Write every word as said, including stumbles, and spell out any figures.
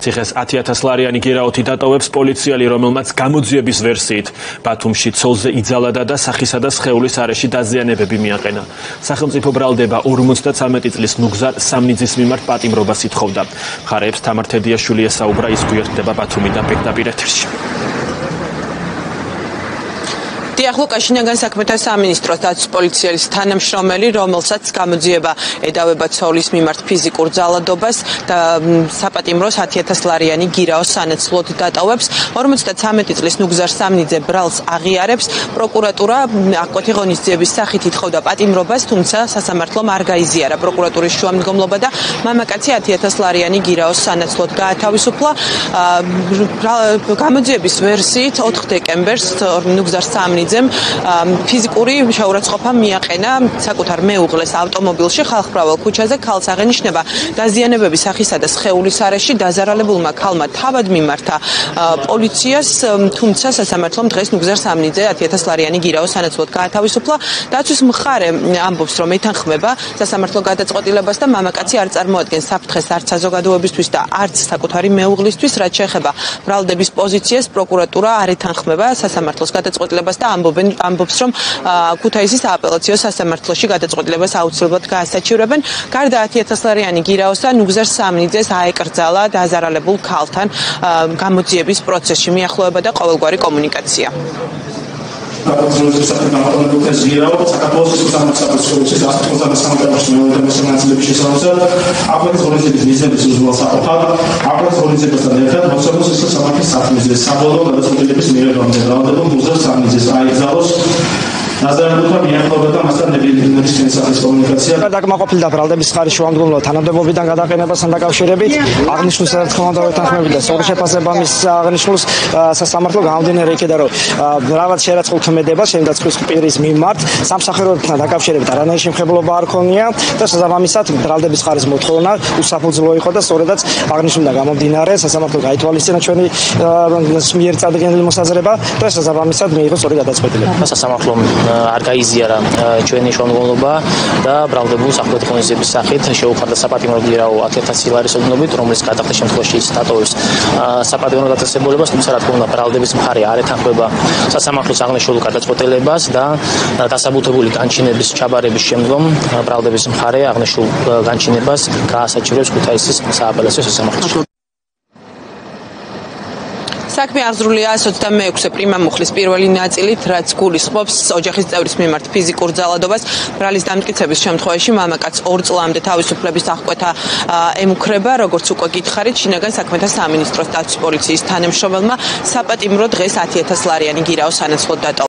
ციხეს ათიათასლარიანი გერაოთი დატოვებს პოლიციელი, რომელმაც გამოძიების ვერსიით ბათუმში ცოლზე იძალა და სახისა და სხეულის არეში დაზიანებები მიაყენა. სახელმწიფო ბრალდება ორმოცდათვრამეტი წლის ნუგზარ სამნიძის მიმართ პატიმრობას ითხოვდა. ხარებს თამარ თედიაშვილი ესაუბრა, ის გვერდება ბათუმიდან პექტაპირ ეთერში. დიახლოკაშინაგან საქმეთა სამინისტროს დაცვის პოლიციელის თანამშრომელი, რომელსაც გამოძიება ედავება ცოლის მიმართ ფიზიკურ ძალადობას, საპატიმროს ათიათას ლარიანი გირაოს სანაცვლოდ დატოვებს. ორმოცდათვრამეტი წლის ნუგზარ სამნიძე ბრალს აღიარებს. პროკურატურა აღკვეთი ღონისძიების სახით ითხოვდა პატიმრობას, თუმცა სასამართლომ არ გაიზიარა პროკურატურის შუამდგომლობა და მამაკაცი ათიათას ლარიანი გირაოს სანაცვლოდ გაათავისუფლა. გამოძიების ვერსიით ოთხ დეკემბერს ნუგზარ სამნიძე ფიზიკური შეურაცხყოფა მიაყენა საკუთარ მეუღლეს ავტომობილში ხალხმრავალ ქუჩაზე. ქალს აღენიშნება დაზიანებები სახისა და სხეულის არეში. დაზარალებულმა ქალმა თავად მიმართა პოლიციას, თუმცა სასამართლომ დღეს ნუგზარ სამნიძე ათიათას ლარიანი გირაოს სანაცვლოდ გაათავისუფლა. დაცვის მხარე ამბობს, რომ ეთანხმება სასამართლო გადაწყვეტილებას და მამაკაცი არ წარმოადგენს საფრთხეს არც საზოგადოებისთვის და არც საკუთარი მეუღლისთვის. რაც შეეხება ბრალდების პოზიციას, პროკურატურა არ ეთანხმება სასამართლოს გადაწყვეტილებას და ამბობს, რომ ქუთაისის აპელაციო სასამართლოში გადაწყვეტილებას აუცილებლად გაასაჩივრებენ. გარდა ათიათასლარიანი გირაოსა, ნუგზარ სამნიძეს აეკრძალა დაზარალებულ ქალთან გამოძიების პროცესში მიახლოება და ყოველგვარი კომუნიკაცია. ნაზარებულთა მიახლოვება მასთან დებილიტების წინსახის კომუნიკაცია. გადაკმაყოფილდა ბრალდების ხარისხშუამდგომლობა თანამდებობიდან გადაყენებასთან დაკავშირებით. აღნიშნულ სათანადო თანხმებიდან სწორი შეფასება მის აღნიშნულს სასამართლო გამომდინარე იქნა, რომ რაღაც შერაცხულ ქმედებას შემდაცვის პირის მიმართ სამსახურებთან დაკავშირებით არანაირი შემხებულობა არ ქონია და შესაბამისად ბრალდების ხარისხის მოთხოვნა უსაფუძვლო იყო და სწორედაც აღნიშნულდა გამომდინარე სასამართლო გაითვალისწინა ჩვენი მიერ წარდგენილი მოსაზრება და შესაბამისად მიიღო სწორი გადაწყვეტილება. სასამართლომ არ გაიზიარა ჩვენი შუამდგომლობა და ბრალდებულს აღკვეთი ღონისძიების სახით შეუხარდა საპატიმრო გირაო ათიათასი ლარის ოდნობით, რომელიც გადახდა შემთხვევაში ის დატოვებს საპატიმრო დაწესებულებას, თუმცა რა თქმა უნდა ბრალდების მხარე არ ეთანხმება სასამართლოს აღნიშნულ გადაწყვეტილებას და დასაბუთებული განჩინების ჩაბარების შემდგომ ბრალდების მხარე აღნიშნულ განჩინებას გაასაჩივრებს ქუთაისის სააპელაციო სასამართლოში. საქმე აღძრულია ოცდამეექვსე პრიმამუხლის პირველი ნაწილით, რაც გულისხმობს ოჯახის წევრის მიმართ ფიზიკურ ძალადობას. ბრალის დამტკიცების შემთხვევაში მამაკაც ორ წლამდე თავისუფლების აღკვეთა ემუქრება. როგორც უკვე გითხარით, შინაგან საქმეთა სამინისტროს დაცვის პოლიციის თანამშრომელმა საპატიმრო დღეს ათიათას ლარიანი გირაოს სანაცვლოდ დატოვა.